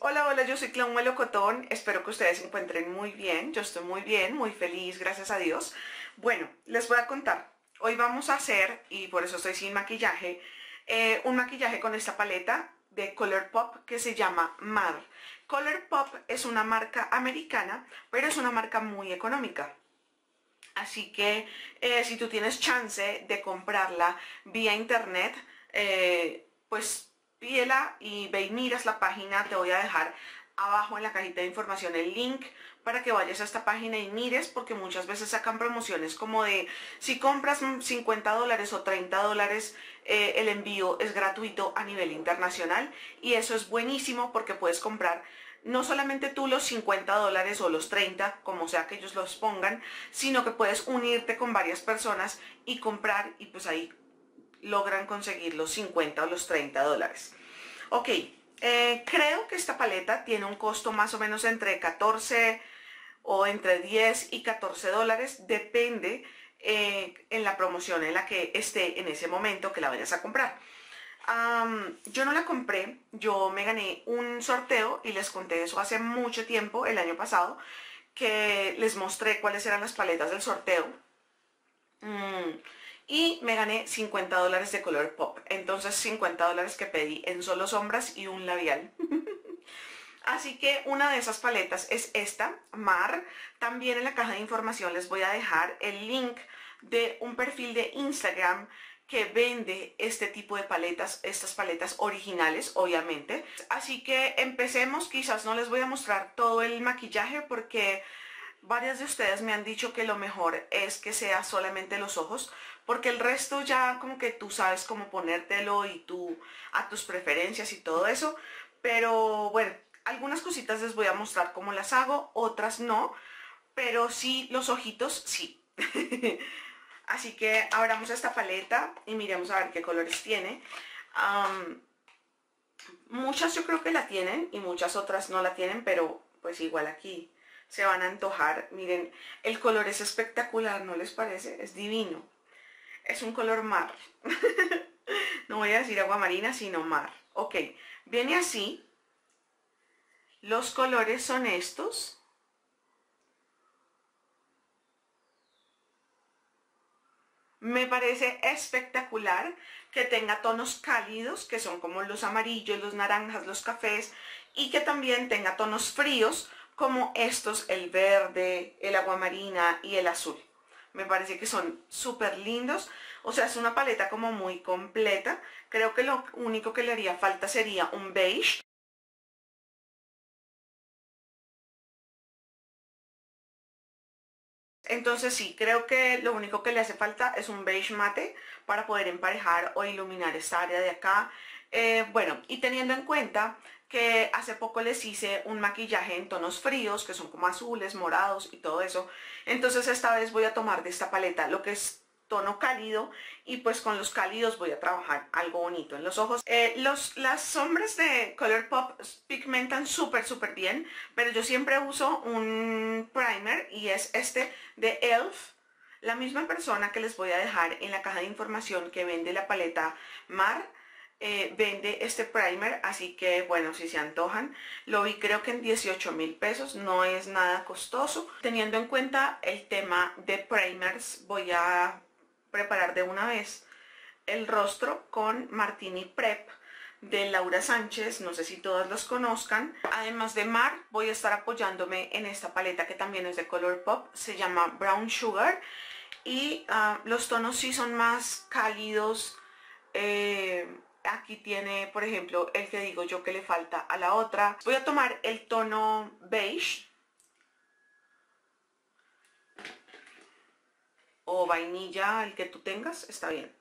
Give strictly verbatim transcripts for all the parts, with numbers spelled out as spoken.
Hola, hola, yo soy Clau Melocotón, espero que ustedes se encuentren muy bien, yo estoy muy bien, muy feliz, gracias a Dios. Bueno, les voy a contar, hoy vamos a hacer, y por eso estoy sin maquillaje, eh, un maquillaje con esta paleta de Colourpop que se llama Mar. Colourpop es una marca americana, pero es una marca muy económica. Así que eh, si tú tienes chance de comprarla vía internet, eh, pues... pídela y ve y miras la página. Te voy a dejar abajo en la cajita de información el link para que vayas a esta página y mires, porque muchas veces sacan promociones como de si compras cincuenta dólares o treinta dólares eh, el envío es gratuito a nivel internacional, y eso es buenísimo porque puedes comprar no solamente tú los cincuenta dólares o los treinta, como sea que ellos los pongan, sino que puedes unirte con varias personas y comprar, y pues ahí logran conseguir los cincuenta o los treinta dólares. Ok, eh, creo que esta paleta tiene un costo más o menos entre catorce o entre diez y catorce dólares, depende eh, en la promoción en la que esté en ese momento que la vayas a comprar. Um, yo no la compré, yo me gané un sorteo y les conté eso hace mucho tiempo, el año pasado, que les mostré cuáles eran las paletas del sorteo. Mm. Y me gané cincuenta dólares de Colourpop, entonces cincuenta dólares que pedí en solo sombras y un labial. Así que una de esas paletas es esta, Mar. También en la caja de información les voy a dejar el link de un perfil de Instagram que vende este tipo de paletas, estas paletas originales, obviamente. Así que empecemos. Quizás no les voy a mostrar todo el maquillaje porque... varias de ustedes me han dicho que lo mejor es que sea solamente los ojos, porque el resto ya como que tú sabes cómo ponértelo y tú a tus preferencias y todo eso. Pero bueno, algunas cositas les voy a mostrar cómo las hago, otras no, pero sí los ojitos sí. Así que abramos esta paleta y miremos a ver qué colores tiene. Um, muchas yo creo que la tienen y muchas otras no la tienen, pero pues igual aquí se van a antojar. Miren, el color es espectacular, ¿no les parece? Es divino. Es un color mar. No voy a decir agua marina, sino mar. Ok, viene así. Los colores son estos. Me parece espectacular que tenga tonos cálidos, que son como los amarillos, los naranjas, los cafés, y que también tenga tonos fríos, como estos, el verde, el aguamarina y el azul. Me parece que son súper lindos. O sea, es una paleta como muy completa. Creo que lo único que le haría falta sería un beige. Entonces sí, creo que lo único que le hace falta es un beige mate para poder emparejar o iluminar esta área de acá. Eh, bueno, y teniendo en cuenta que hace poco les hice un maquillaje en tonos fríos, que son como azules, morados y todo eso, entonces esta vez voy a tomar de esta paleta lo que es tono cálido, y pues con los cálidos voy a trabajar algo bonito en los ojos. Eh, los, las sombras de Colourpop pigmentan súper súper bien, pero yo siempre uso un primer, y es este de E L F la misma persona que les voy a dejar en la caja de información que vende la paleta Mar. Eh, vende este primer, así que bueno, si se antojan, lo vi creo que en dieciocho mil pesos, no es nada costoso. Teniendo en cuenta el tema de primers, voy a preparar de una vez el rostro con Martini Prep de Laura Sánchez, no sé si todas los conozcan. Además de Mar, voy a estar apoyándome en esta paleta que también es de Colourpop, se llama Brown Sugar, y uh, los tonos sí son más cálidos. eh, Aquí tiene, por ejemplo, el que digo yo que le falta a la otra. Voy a tomar el tono beige o vainilla, el que tú tengas, está bien.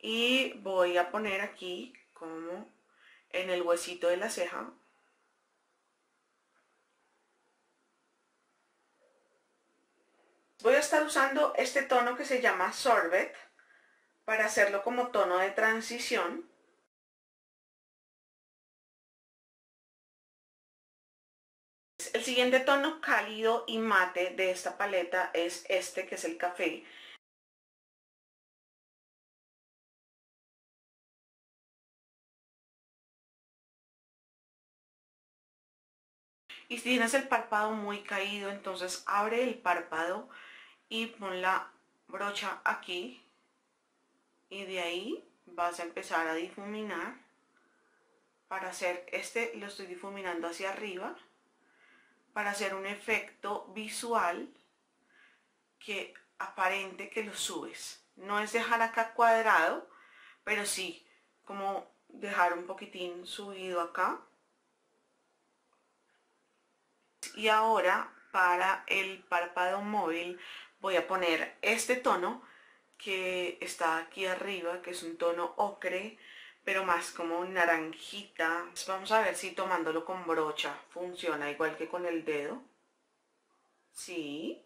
Y voy a poner aquí como en el huesito de la ceja. Voy a estar usando este tono que se llama Sorbet, para hacerlo como tono de transición. El siguiente tono cálido y mate de esta paleta es este, que es el café. Y si tienes el párpado muy caído, entonces abre el párpado y pon la brocha aquí. Y de ahí vas a empezar a difuminar. Para hacer este, lo estoy difuminando hacia arriba. Para hacer un efecto visual que aparente que lo subes. No es dejar acá cuadrado, pero sí como dejar un poquitín subido acá. Y ahora para el párpado móvil voy a poner este tono que está aquí arriba, que es un tono ocre, pero más como naranjita. Vamos a ver si tomándolo con brocha funciona igual que con el dedo. Sí.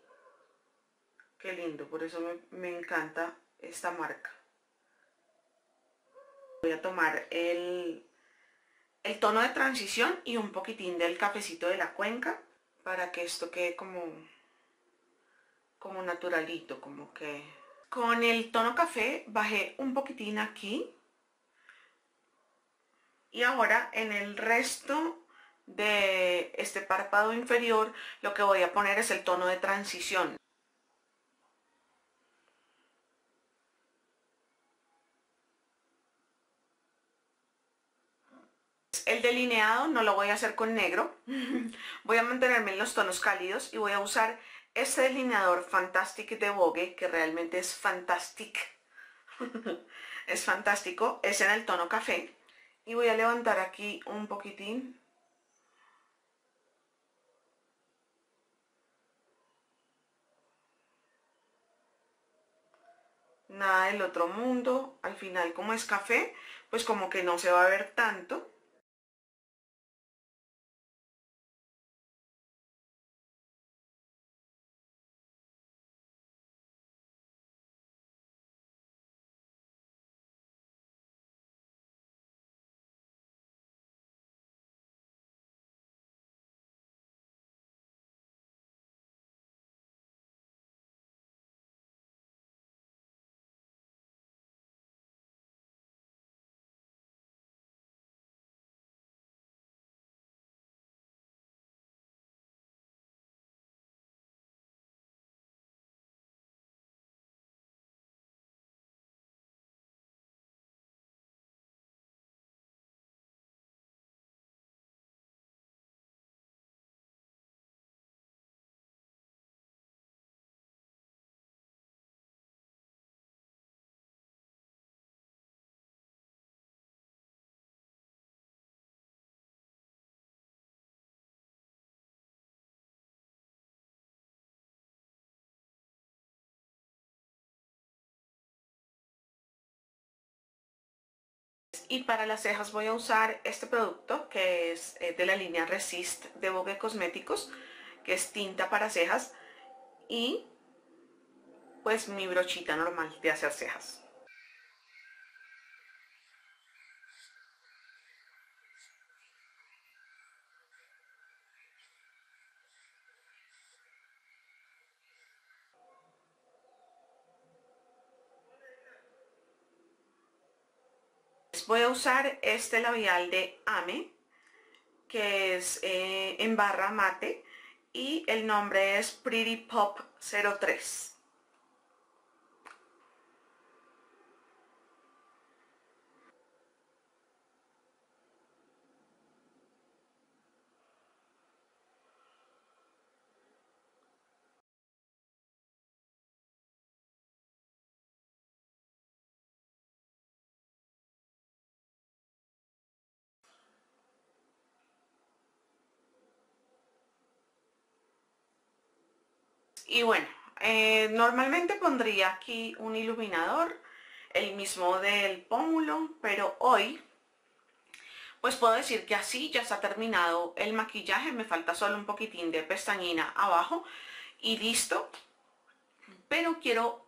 Qué lindo, por eso me, me encanta esta marca. Voy a tomar el, el tono de transición y un poquitín del cafecito de la cuenca para que esto quede como, como naturalito, como que... Con el tono café bajé un poquitín aquí. Y ahora en el resto de este párpado inferior lo que voy a poner es el tono de transición. El delineado no lo voy a hacer con negro, voy a mantenerme en los tonos cálidos y voy a usar este delineador Fantastic de Vogue, que realmente es Fantastic, es fantástico, es en el tono café. Y voy a levantar aquí un poquitín. Nada del otro mundo, al final como es café, pues como que no se va a ver tanto. Y para las cejas voy a usar este producto que es de la línea Resist de Vogue Cosméticos, que es tinta para cejas, y pues mi brochita normal de hacer cejas. Voy a usar este labial de Ame, que es eh, en barra mate, y el nombre es Pretty Pop cero tres. Y bueno, eh, normalmente pondría aquí un iluminador, el mismo del pómulo, pero hoy pues puedo decir que así ya está terminado el maquillaje. Me falta solo un poquitín de pestañina abajo y listo. Pero quiero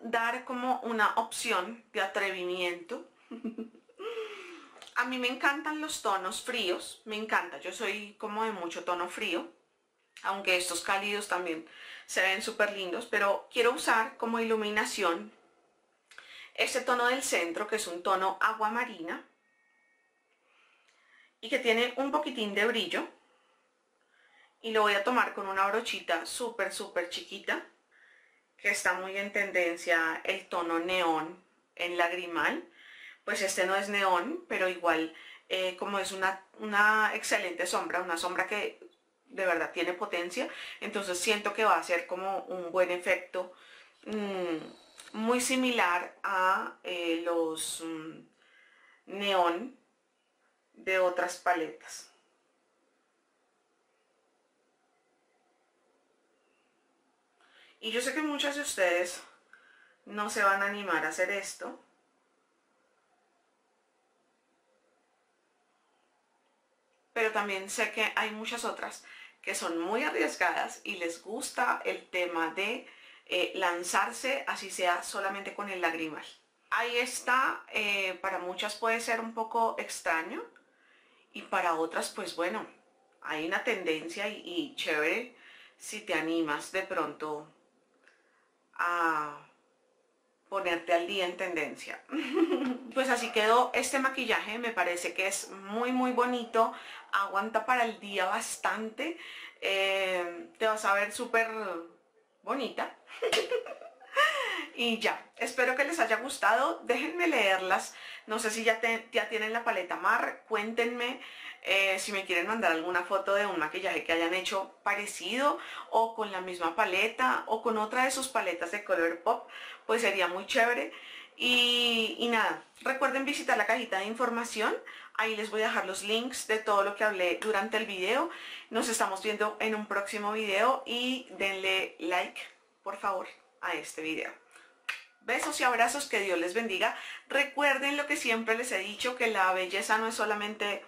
dar como una opción de atrevimiento. A mí me encantan los tonos fríos, me encanta, yo soy como de mucho tono frío. Aunque estos cálidos también se ven súper lindos, pero quiero usar como iluminación este tono del centro, que es un tono agua marina y que tiene un poquitín de brillo. y lo voy a tomar con una brochita súper súper chiquita, que está muy en tendencia el tono neón en lagrimal. Pues este no es neón, pero igual eh, como es una, una excelente sombra, una sombra que de verdad tiene potencia, entonces siento que va a ser como un buen efecto, mmm, muy similar a eh, los mmm, neón de otras paletas. Y yo sé que muchas de ustedes no se van a animar a hacer esto, pero también sé que hay muchas otras que son muy arriesgadas y les gusta el tema de eh, lanzarse, así sea solamente con el lagrimal. Ahí está, eh, para muchas puede ser un poco extraño y para otras pues bueno, hay una tendencia y, y chévere si te animas de pronto a ponerte al día en tendencia. Pues así quedó este maquillaje, me parece que es muy muy bonito, aguanta para el día bastante, eh, te vas a ver súper bonita. Y ya, espero que les haya gustado, déjenme leerlas, no sé si ya, te, ya tienen la paleta Mar, cuéntenme eh, si me quieren mandar alguna foto de un maquillaje que hayan hecho parecido, o con la misma paleta, o con otra de sus paletas de Colourpop, pues sería muy chévere. Y, y nada, recuerden visitar la cajita de información, ahí les voy a dejar los links de todo lo que hablé durante el video, nos estamos viendo en un próximo video y denle like, por favor, a este video. Besos y abrazos, que Dios les bendiga. Recuerden lo que siempre les he dicho, que la belleza no es solamente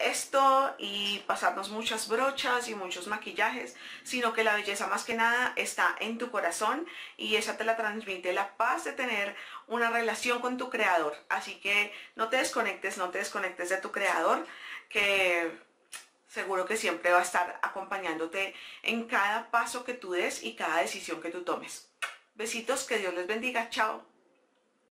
esto y pasarnos muchas brochas y muchos maquillajes, sino que la belleza más que nada está en tu corazón y esa te la transmite la paz de tener una relación con tu creador. Así que no te desconectes, no te desconectes de tu creador, que seguro que siempre va a estar acompañándote en cada paso que tú des y cada decisión que tú tomes. Besitos, que Dios les bendiga, chao.